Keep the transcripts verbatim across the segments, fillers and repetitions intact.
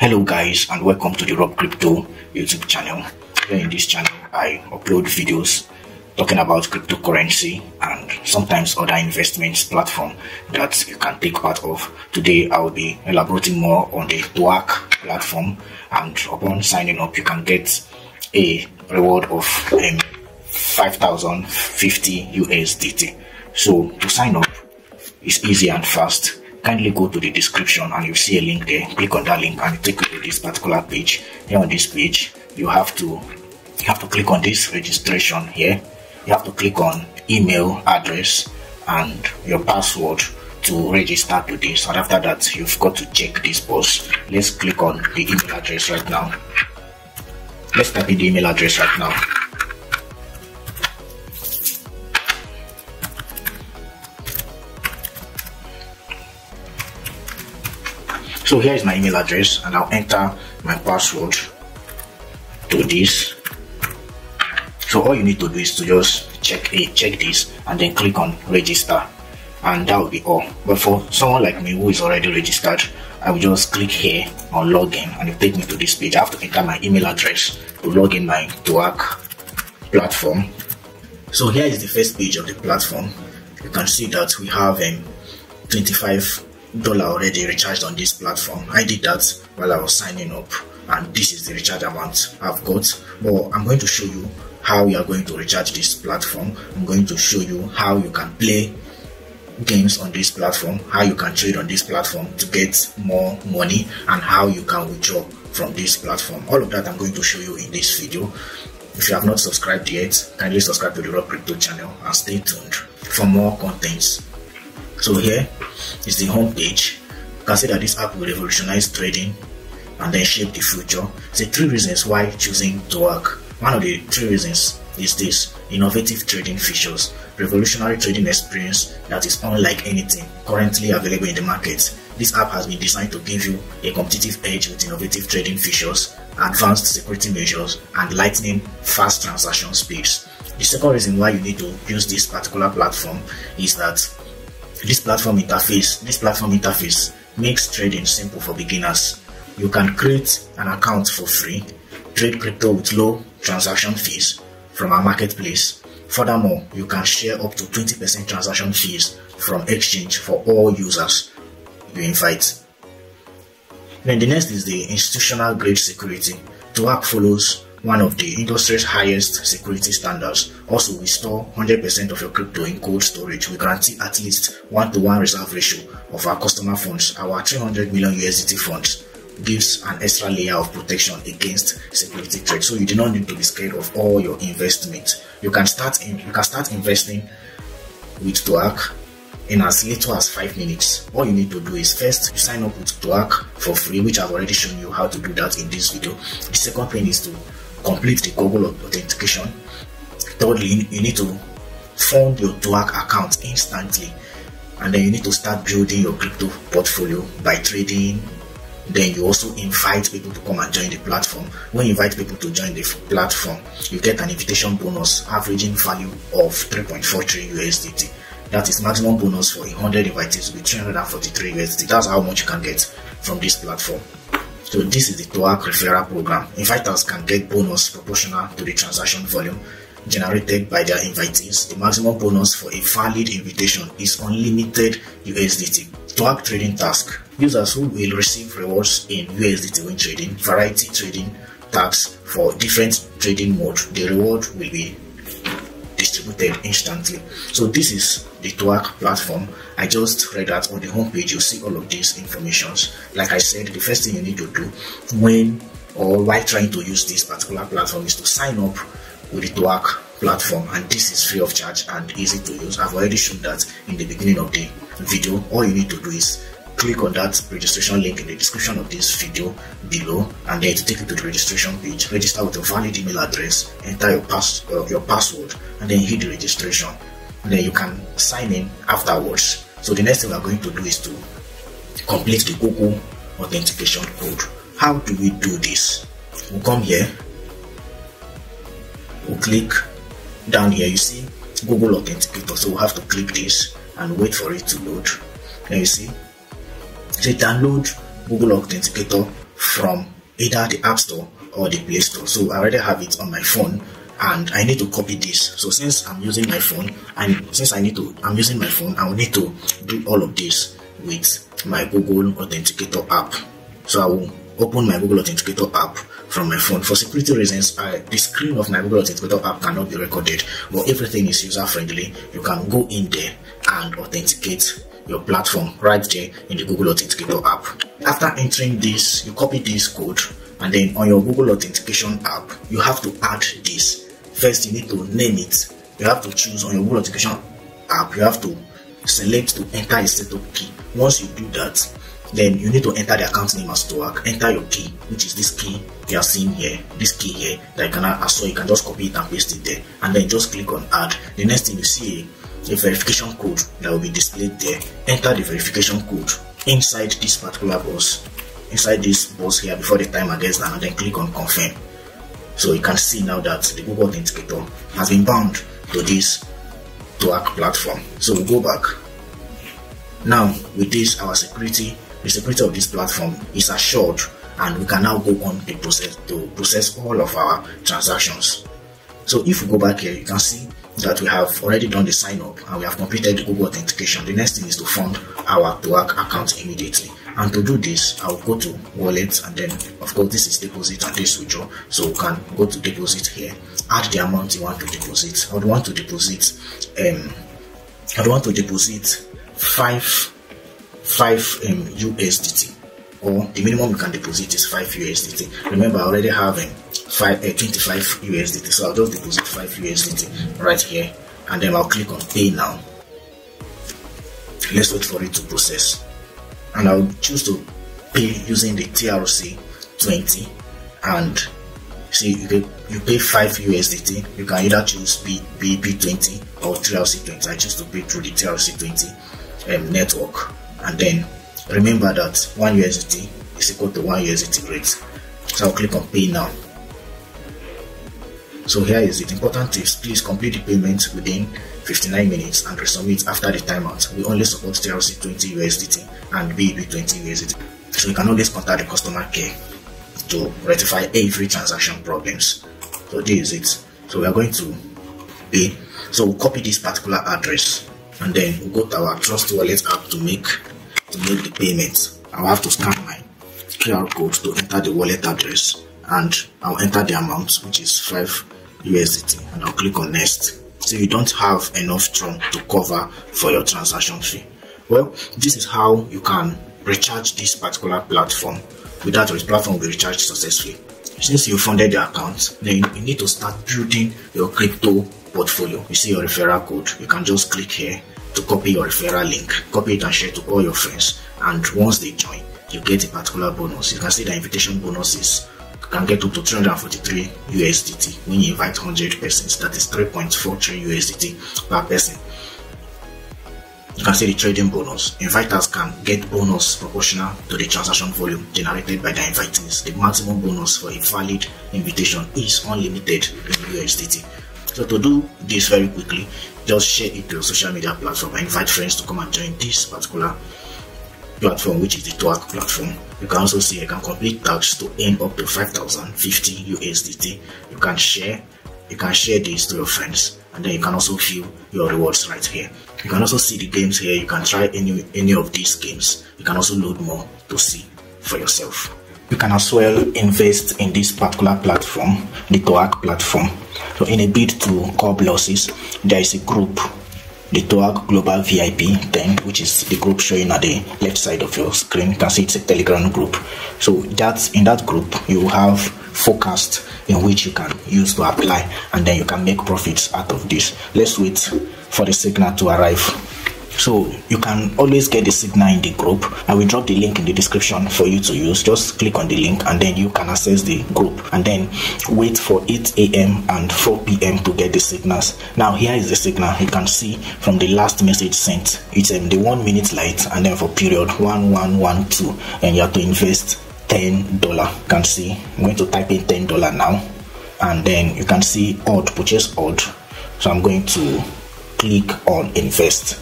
Hello guys, and welcome to the Rob Crypto YouTube channel. Here in this channel I upload videos talking about cryptocurrency and sometimes other investments platform that you can take part of. Today I will be elaborating more on the T W A C platform, and upon signing up you can get a reward of um, five thousand fifty U S D T. So to sign up is easy and fast. Kindly go to the description and you see a link there. Click on that link and it take you to this particular page. Here on this page, you have to you have to click on this registration here. You have to click on email address and your password to register to this. And after that, you've got to check this box. Let's click on the email address right now. Let's type in the email address right now. So here is my email address, and I'll enter my password to this. So all you need to do is to just check it, check this, and then click on register, and that will be all. But for someone like me who is already registered, I will just click here on login, and it will take me to this page. I have to enter my email address to log in my T W A C platform. So here is the first page of the platform. You can see that we have um, twenty-five dollars already recharged on this platform. I did that while I was signing up, and this is the recharge amount I've got. But I'm going to show you how you are going to recharge this platform. I'm going to show you how you can play games on this platform, how you can trade on this platform to get more money, and how you can withdraw from this platform. All of that I'm going to show you in this video. If you have not subscribed yet, kindly subscribe to the Rob Crypto channel and stay tuned for more contents. So here is the home page. You can see that this app will revolutionize trading and then shape the future. The three reasons why choosing T W A C. One of the three reasons is this: innovative trading features, revolutionary trading experience that is unlike anything currently available in the market. This app has been designed to give you a competitive edge with innovative trading features, advanced security measures, and lightning fast transaction speeds. The second reason why you need to use this particular platform is that This platform interface, this platform interface makes trading simple for beginners. You can create an account for free, trade crypto with low transaction fees from our marketplace. Furthermore, you can share up to twenty percent transaction fees from exchange for all users you invite. Then the next is the institutional grade security. T W A C follows one of the industry's highest security standards. Also, we store one hundred percent of your crypto in cold storage. We guarantee at least one to one reserve ratio of our customer funds. Our three hundred million U S D T funds gives an extra layer of protection against security threats, so you do not need to be scared of all your investments. You can start in, you can start investing with T W A C in as little as five minutes. All you need to do is first sign up with T W A C for free, which I've already shown you how to do that in this video. The second thing is to complete the Google authentication. Thirdly, you need to fund your T W A C account instantly, and then you need to start building your crypto portfolio by trading. Then you also invite people to come and join the platform. When you invite people to join the platform, you get an invitation bonus averaging value of three point four three U S D T. That is maximum bonus for one hundred invitees with three hundred forty-three U S D T. That's how much you can get from this platform. So this is the T W A C referral program. Inviters can get bonus proportional to the transaction volume generated by their invitees. The maximum bonus for a valid invitation is unlimited U S D T. T W A C trading task. Users who will receive rewards in U S D T when trading, variety trading tasks for different trading modes. The reward will be distributed instantly. So this is the T W A C platform. I just read that on the homepage. You see all of these informations. Like I said, the first thing you need to do when or while trying to use this particular platform is to sign up with the T W A C platform, and this is free of charge and easy to use. I've already shown that in the beginning of the video. All you need to do is click on that registration link in the description of this video below, and then it will take you to the registration page. Register with a valid email address, enter your pass uh, your password, and then hit the registration. And then you can sign in afterwards. So the next thing we are going to do is to complete the Google authentication code. How do we do this? We'll come here, we'll click down here. You see Google Authenticator, so we'll have to click this and wait for it to load. Now you see, say download Google Authenticator from either the App Store or the Play Store. So I already have it on my phone, and I need to copy this. So since I'm using my phone, and since I need to, I'm using my phone, I will need to do all of this with my Google Authenticator app. So I will open my Google Authenticator app from my phone. For security reasons, I, the screen of my Google Authenticator app cannot be recorded, but everything is user-friendly. You can go in there and authenticate your platform right there in the Google Authenticator app. After entering this, you copy this code, and then on your Google Authentication app, you have to add this. First, you need to name it. You have to choose on your Google Authentication app, you have to select to enter a setup key. Once you do that, then you need to enter the account name as Toak, enter your key, which is this key you are seeing here, this key here that you can add, so you can just copy it and paste it there, and then just click on add. The next thing you see a verification code that will be displayed there. Enter the verification code inside this particular box, inside this box here before the timer gets down, and then click on confirm. So you can see now that the Google Authenticator has been bound to this Toak platform. So we go back. Now with this, our security, the security of this platform is assured, and we can now go on the process to process all of our transactions. So if we go back here, you can see that we have already done the sign up and we have completed the Google Authentication. The next thing is to fund our Toak account immediately, and to do this, I'll go to wallet, and then of course this is deposit and this withdraw. So we can go to deposit here, add the amount you want to deposit. I would want to deposit um I would want to deposit five five um, U S D T, or the minimum you can deposit is five U S D T. Remember, I already have um, five, uh, twenty-five U S D T, so I'll just deposit five U S D T right here, and then I'll click on pay now. Let's wait for it to process, and I'll choose to pay using the T R C twenty, and see you pay, you pay five U S D T. You can either choose B B twenty or T R C twenty. I choose to pay through the T R C twenty um, network, and then remember that one U S D T is equal to one U S D T rate. So I'll click on pay now. So here is it. Important tips: please complete the payment within fifty-nine minutes and resubmit after the timeout. We only support T R C twenty U S D T and B E B twenty U S D T. So you can always contact the customer care to rectify every transaction problems. So this is it. So we are going to pay. So we'll copy this particular address, and then we'll go to our Trust Wallet app to make to make the payment. I'll have to scan my Q R code to enter the wallet address, and I'll enter the amount, which is five U S D T, and I'll click on next. So you don't have enough Tron to cover for your transaction fee. Well, this is how you can recharge this particular platform without the platform will be recharged successfully. Since you funded your account, then you need to start building your crypto portfolio. You see your referral code, you can just click here to copy your referral link, copy it and share it to all your friends, and once they join, you get a particular bonus. You can see the invitation bonuses can get up to three hundred forty-three U S D T when you invite one hundred persons. That is three point four three U S D T per person. You can see the trading bonus. Invitors can get bonus proportional to the transaction volume generated by the invitees. The maximum bonus for a valid invitation is unlimited in U S D T. So to do this very quickly, just share it to your social media platform and invite friends to come and join this particular platform, which is the Toak platform. You can also see you can complete tasks to earn up to five thousand fifty U S D T. You can share, you can share this to your friends, and then you can also view your rewards right here. You can also see the games here. You can try any any of these games. You can also load more to see for yourself. You can as well invest in this particular platform, the Toak platform. So in a bid to curb losses, there is a group, the Toak Global V I P ten, which is the group showing at the left side of your screen. You can see it's a Telegram group. So that's in that group you have forecast in which you can use to apply, and then you can make profits out of this. Let's wait for the signal to arrive. So you can always get the signal in the group. I will drop the link in the description for you to use. Just click on the link, and then you can access the group, and then wait for eight A M and four P M to get the signals. Now here is the signal. You can see from the last message sent, it's um, the one minute light, and then for period one one one two, and you have to invest ten dollars. You can see I'm going to type in ten dollars now, and then you can see odd, purchase odd. So I'm going to click on invest.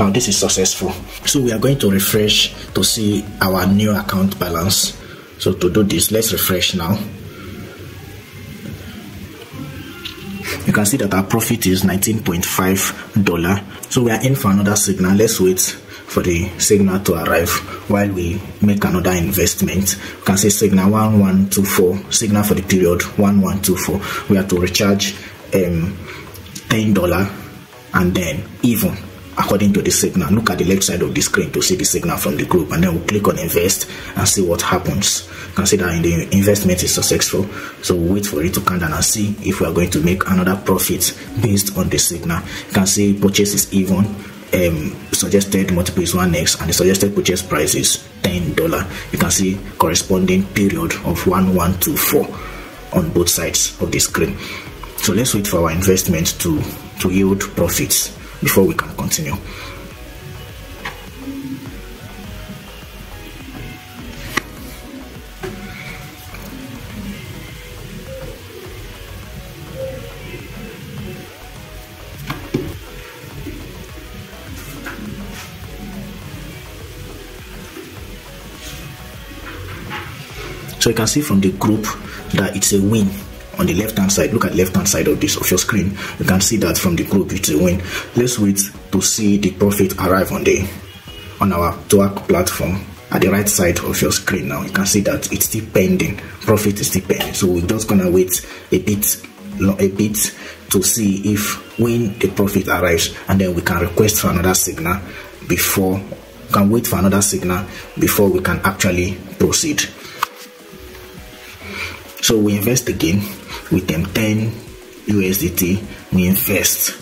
Now this is successful. So we are going to refresh to see our new account balance. So to do this, let's refresh now. You can see that our profit is nineteen point five dollars. So we are in for another signal. Let's wait for the signal to arrive while we make another investment. You can see signal one one two four, signal for the period one one two four. We have to recharge um, ten dollars and then even according to the signal. Look at the left side of the screen to see the signal from the group, and then we'll click on invest and see what happens. Consider the investment is successful, so we'll wait for it to come down and see if we are going to make another profit based on the signal. You can see purchase is even, um, suggested multiple is one x, and the suggested purchase price is ten dollars. You can see corresponding period of one one two four on both sides of the screen. So let's wait for our investment to, to yield profits before we can continue. So you can see from the group that it's a win. On the left hand side, look at the left hand side of this of your screen. You can see that from the group it's a win. Let's wait to see the profit arrive on the on our T W A C platform. At the right side of your screen now, you can see that it's still pending. Profit is still pending. So we're just gonna wait a bit a bit to see if when the profit arrives, and then we can request for another signal before can wait for another signal before we can actually proceed. So we invest again with them ten U S D T. We invest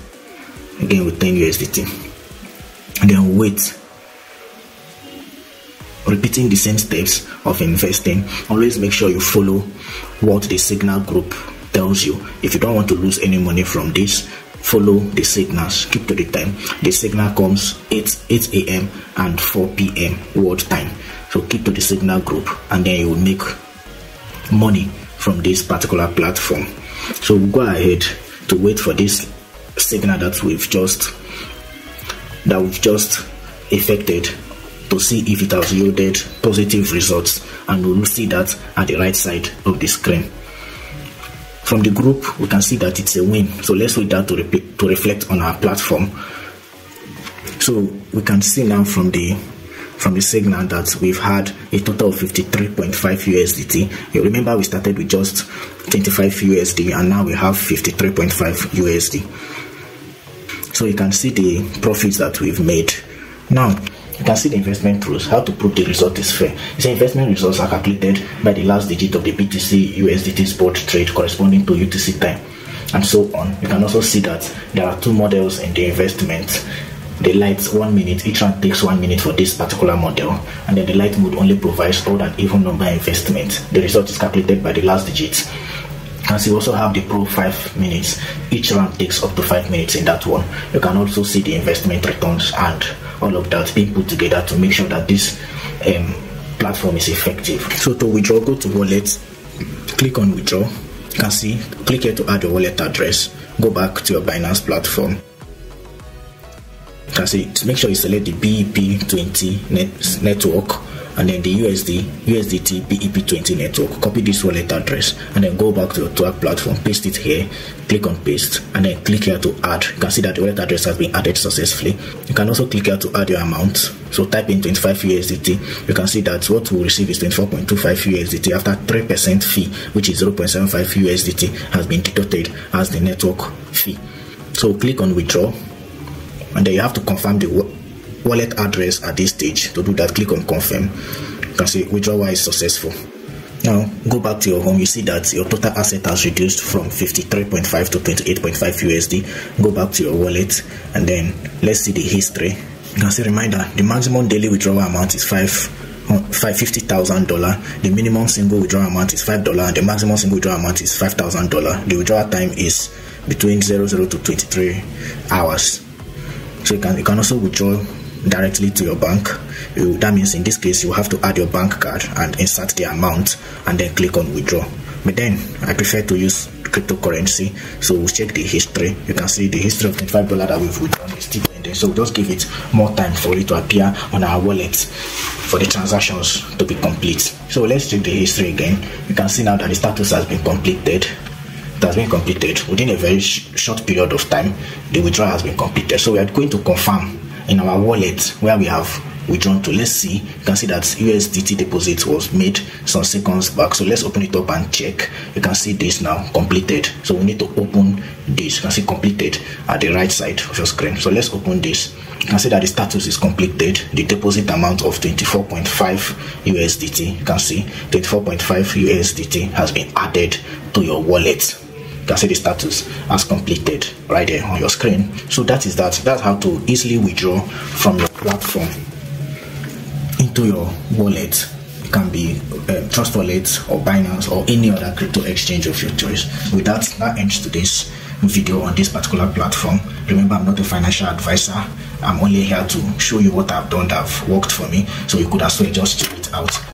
again with ten U S D T, and then wait, repeating the same steps of investing. Always make sure you follow what the signal group tells you. If you don't want to lose any money from this, follow the signals. Keep to the time. The signal comes eight a m and four p m world time. So keep to the signal group, and then you will make money from this particular platform. So we'll go ahead to wait for this signal that we've just that we've just effected to see if it has yielded positive results, and we'll see that at the right side of the screen. From the group, we can see that it's a win. So let's wait that to repeat to reflect on our platform. So we can see now from the from the signal that we've had a total of fifty-three point five U S D T. You remember we started with just twenty-five U S D, and now we have fifty-three point five U S D. So you can see the profits that we've made. Now you can see the investment rules, how to prove the result is fair. It's the investment results are calculated by the last digit of the B T C U S D T spot trade corresponding to U T C time, and so on. You can also see that there are two models in the investment. The light one minute, each round takes one minute for this particular model, and then the light mode only provides odd and even number investment. The result is calculated by the last digit. And so you also have the pro five minutes, each round takes up to five minutes in that one. You can also see the investment returns and all of that being put together to make sure that this um, platform is effective. So to withdraw, go to wallet, click on withdraw. You can see, click here to add your wallet address, go back to your Binance platform. Can see, make sure you select the B E P twenty net, network, and then the U S D U S D T B E P twenty network. Copy this wallet address, and then go back to your T W A C platform, paste it here, click on paste, and then click here to add. You can see that the wallet address has been added successfully. You can also click here to add your amount. So type in twenty-five U S D T. You can see that what we receive is twenty-four point two five U S D T after three percent fee, which is zero point seven five U S D T has been deducted as the network fee. So click on withdraw, and then you have to confirm the wallet address at this stage. To do that, click on confirm. You can see withdrawal is successful. Now go back to your home. You see that your total asset has reduced from fifty-three point five to twenty-eight point five U S D. Go back to your wallet, and then let's see the history. You can see, reminder, the maximum daily withdrawal amount is five fifty thousand dollars. The minimum single withdrawal amount is five dollars, and the maximum single withdrawal amount is five thousand dollars. The withdrawal time is between zero to twenty-three hours. So you can, you can also withdraw directly to your bank. You, that means in this case you have to add your bank card and insert the amount and then click on withdraw. But then I prefer to use cryptocurrency, so we'll check the history. You can see the history of twenty-five dollars that we've withdrawn is still pending, so just give it more time for it to appear on our wallet for the transactions to be complete. So let's check the history again. You can see now that the status has been completed. It has been completed within a very sh short period of time. The withdrawal has been completed, so we are going to confirm in our wallet where we have withdrawn to. Let's see. You can see that U S D T deposit was made some seconds back, so let's open it up and check. You can see this now completed, so we need to open this. You can see completed at the right side of your screen, so let's open this. You can see that the status is completed. The deposit amount of twenty-four point five U S D T, you can see twenty-four point five U S D T has been added to your wallet. You can see the status as completed right there on your screen. So that is that. That's how to easily withdraw from your platform into your wallet. It can be uh, Trust Wallet or Binance or any other crypto exchange of your choice. With that, that ends today's video on this particular platform. Remember, I'm not a financial advisor. I'm only here to show you what I've done that have worked for me, so you could as well just check it out.